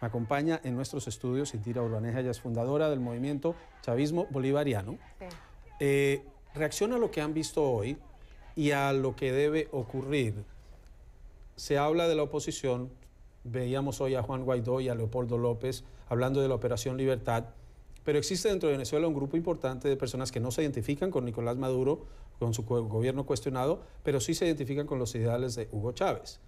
Me acompaña en nuestros estudios Indira Urbaneja, ella es fundadora del movimiento Chavismo Bolivariano. Sí. Reacciona a lo que han visto hoy y a lo que debe ocurrir. Se habla de la oposición, veíamos hoy a Juan Guaidó y a Leopoldo López hablando de la Operación Libertad, pero existe dentro de Venezuela un grupo importante de personas que no se identifican con Nicolás Maduro, con su gobierno cuestionado, pero sí se identifican con los ideales de Hugo Chávez.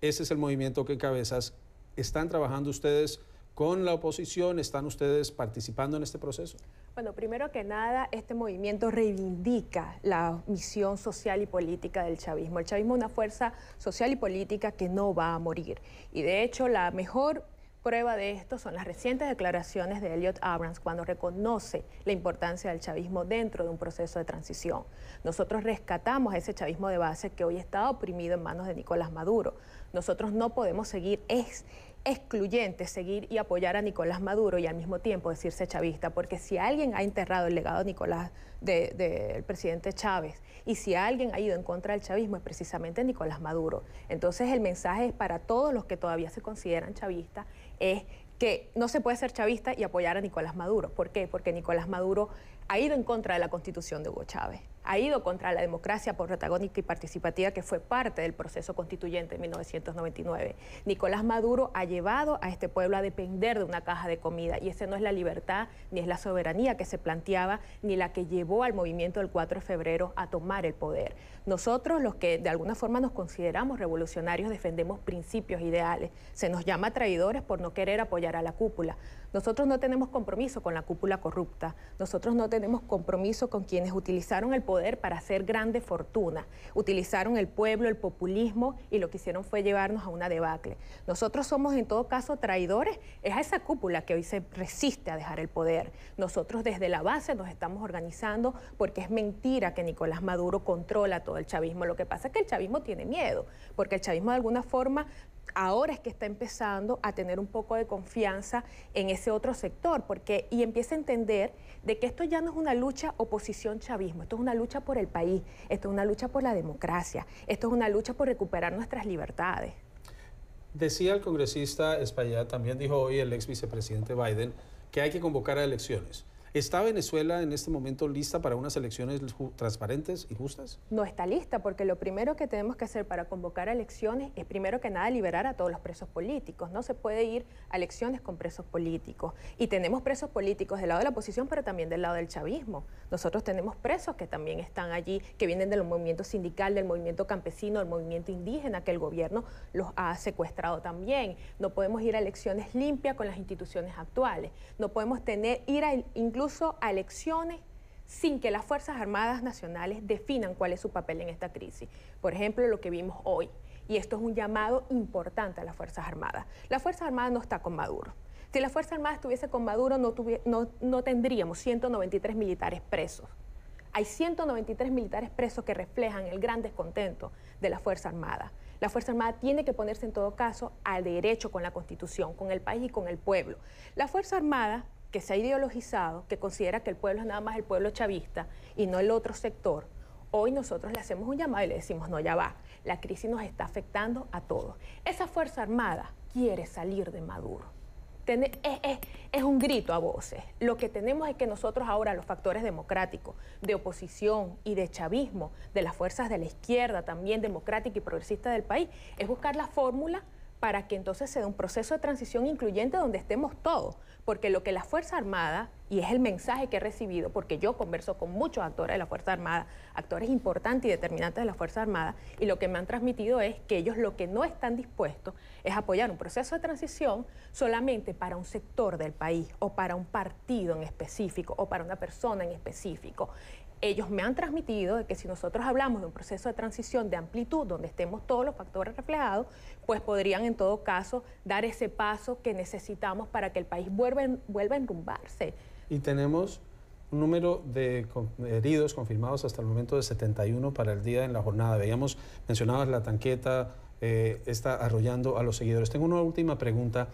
Ese es el movimiento que encabezas. ¿Están trabajando ustedes con la oposición? ¿Están ustedes participando en este proceso? Bueno, primero que nada, este movimiento reivindica la misión social y política del chavismo. El chavismo es una fuerza social y política que no va a morir. Y de hecho, la mejor prueba de esto son las recientes declaraciones de Elliot Abrams cuando reconoce la importancia del chavismo dentro de un proceso de transición. Nosotros rescatamos ese chavismo de base que hoy está oprimido en manos de Nicolás Maduro. Nosotros no podemos seguir excluyente, seguir y apoyar a Nicolás Maduro y al mismo tiempo decirse chavista, porque si alguien ha enterrado el legado de Nicolás, del presidente Chávez, y si alguien ha ido en contra del chavismo es precisamente Nicolás Maduro. Entonces el mensaje para todos los que todavía se consideran chavistas es que no se puede ser chavista y apoyar a Nicolás Maduro. ¿Por qué? Porque Nicolás Maduro ha ido en contra de la Constitución de Hugo Chávez, ha ido contra la democracia protagónica y participativa que fue parte del proceso constituyente en 1999. Nicolás Maduro ha llevado a este pueblo a depender de una caja de comida, y esa no es la libertad, ni es la soberanía que se planteaba, ni la que llevó al movimiento del 4 de febrero a tomar el poder. Nosotros, los que de alguna forma nos consideramos revolucionarios, defendemos principios, ideales. Se nos llama traidores por no querer apoyar a la cúpula. Nosotros no tenemos compromiso con la cúpula corrupta, nosotros no tenemos compromiso con quienes utilizaron el poder para hacer grande fortuna, utilizaron el pueblo, el populismo, y lo que hicieron fue llevarnos a una debacle. Nosotros somos en todo caso traidores, es a esa cúpula que hoy se resiste a dejar el poder. Nosotros desde la base nos estamos organizando porque es mentira que Nicolás Maduro controla todo el chavismo. Lo que pasa es que el chavismo tiene miedo, porque el chavismo de alguna forma ahora es que está empezando a tener un poco de confianza en ese otro sector, porque y empieza a entender de que esto ya no es una lucha oposición-chavismo, esto es una lucha por el país, esto es una lucha por la democracia, esto es una lucha por recuperar nuestras libertades. Decía el congresista Espaillat, también dijo hoy el ex vicepresidente Biden, que hay que convocar a elecciones. ¿Está Venezuela en este momento lista para unas elecciones transparentes y justas? No está lista, porque lo primero que tenemos que hacer para convocar a elecciones es, primero que nada, liberar a todos los presos políticos. No se puede ir a elecciones con presos políticos. Y tenemos presos políticos del lado de la oposición, pero también del lado del chavismo. Nosotros tenemos presos que también están allí, que vienen del movimiento sindical, del movimiento campesino, del movimiento indígena, que el gobierno los ha secuestrado también. No podemos ir a elecciones limpias con las instituciones actuales. No podemos incluso a elecciones sin que las Fuerzas Armadas Nacionales definan cuál es su papel en esta crisis. Por ejemplo, lo que vimos hoy, y esto es un llamado importante a las Fuerzas Armadas. Las Fuerzas Armadas no están con Maduro. Si las Fuerzas Armadas estuviesen con Maduro, no tendríamos 193 militares presos. Hay 193 militares presos que reflejan el gran descontento de las Fuerzas Armadas. La Fuerza Armada tiene que ponerse en todo caso al derecho con la Constitución, con el país y con el pueblo. La Fuerza Armada, que se ha ideologizado, que considera que el pueblo es nada más el pueblo chavista y no el otro sector, hoy nosotros le hacemos un llamado y le decimos, no, ya va, la crisis nos está afectando a todos. Esa Fuerza Armada quiere salir de Maduro. Es un grito a voces. Lo que tenemos es que nosotros ahora, los factores democráticos, de oposición y de chavismo, de las fuerzas de la izquierda también democrática y progresista del país, es buscar la fórmula para que entonces se dé un proceso de transición incluyente donde estemos todos, porque lo que la Fuerza Armada, y es el mensaje que he recibido, porque yo converso con muchos actores de la Fuerza Armada, actores importantes y determinantes de la Fuerza Armada, y lo que me han transmitido es que ellos lo que no están dispuestos es apoyar un proceso de transición solamente para un sector del país, o para un partido en específico, o para una persona en específico. Ellos me han transmitido de que si nosotros hablamos de un proceso de transición de amplitud, donde estemos todos los factores reflejados, pues podrían en todo caso dar ese paso que necesitamos para que el país vuelva a enrumbarse. Y tenemos un número de heridos confirmados hasta el momento de 71 para el día en la jornada. Veíamos, mencionabas la tanqueta, está arrollando a los seguidores. Tengo una última pregunta.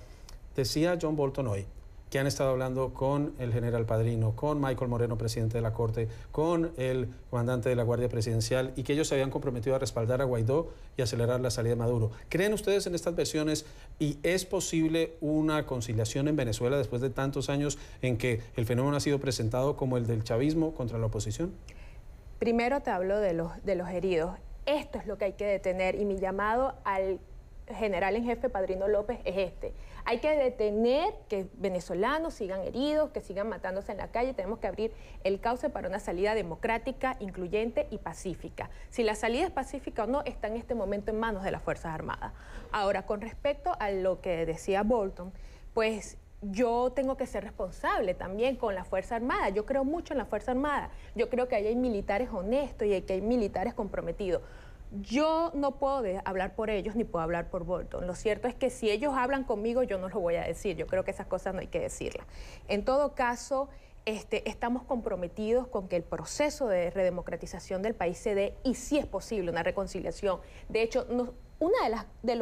Decía John Bolton hoy que han estado hablando con el general Padrino, con Michael Moreno, presidente de la Corte, con el comandante de la Guardia Presidencial, y que ellos se habían comprometido a respaldar a Guaidó y acelerar la salida de Maduro. ¿Creen ustedes en estas versiones y es posible una conciliación en Venezuela después de tantos años en que el fenómeno ha sido presentado como el del chavismo contra la oposición? Primero te hablo de los heridos. Esto es lo que hay que detener, y mi llamado al general en jefe Padrino López es este. Hay que detener que venezolanos sigan heridos, que sigan matándose en la calle. Tenemos que abrir el cauce para una salida democrática, incluyente y pacífica. Si la salida es pacífica o no está en este momento en manos de las Fuerzas Armadas. Ahora, con respecto a lo que decía Bolton, pues yo tengo que ser responsable también con la Fuerza Armada. Yo creo mucho en la Fuerza Armada. Yo creo que ahí hay militares honestos y que hay militares comprometidos. Yo no puedo hablar por ellos ni puedo hablar por Bolton. Lo cierto es que si ellos hablan conmigo, yo no lo voy a decir. Yo creo que esas cosas no hay que decirlas. En todo caso, estamos comprometidos con que el proceso de redemocratización del país se dé, y sí es posible una reconciliación. De hecho, uno de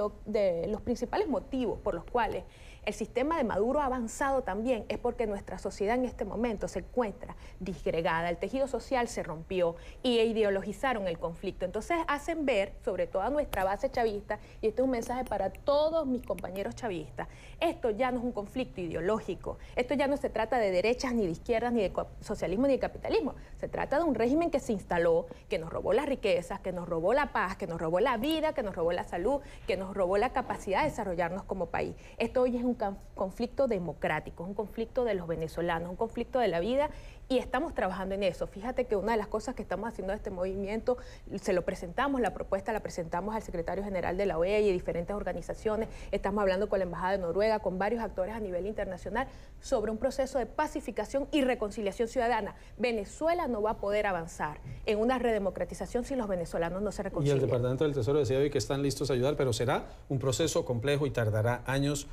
los principales motivos por los cuales el sistema de Maduro ha avanzado también es porque nuestra sociedad en este momento se encuentra disgregada, el tejido social se rompió y ideologizaron el conflicto. Entonces hacen ver, sobre todo a nuestra base chavista, y este es un mensaje para todos mis compañeros chavistas, esto ya no es un conflicto ideológico, esto ya no se trata de derechas, ni de izquierdas, ni de socialismo, ni de capitalismo. Se trata de un régimen que se instaló, que nos robó las riquezas, que nos robó la paz, que nos robó la vida, que nos robó la salud, que nos robó la capacidad de desarrollarnos como país. Esto hoy es un conflicto democrático, un conflicto de los venezolanos, un conflicto de la vida, y estamos trabajando en eso. Fíjate que una de las cosas que estamos haciendo de este movimiento, la propuesta la presentamos al secretario general de la OEA y de diferentes organizaciones, estamos hablando con la Embajada de Noruega, con varios actores a nivel internacional, sobre un proceso de pacificación y reconciliación ciudadana. Venezuela no va a poder avanzar en una redemocratización si los venezolanos no se reconcilian. Y el Departamento del Tesoro decía hoy que están listos a ayudar, pero será un proceso complejo y tardará años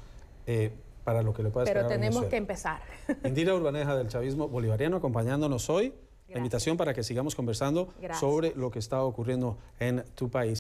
para lo que le pueda esperar. Pero tenemos que empezar. Indira Urbaneja, del Chavismo Bolivariano, acompañándonos hoy. Gracias. La invitación para que sigamos conversando sobre lo que está ocurriendo en tu país.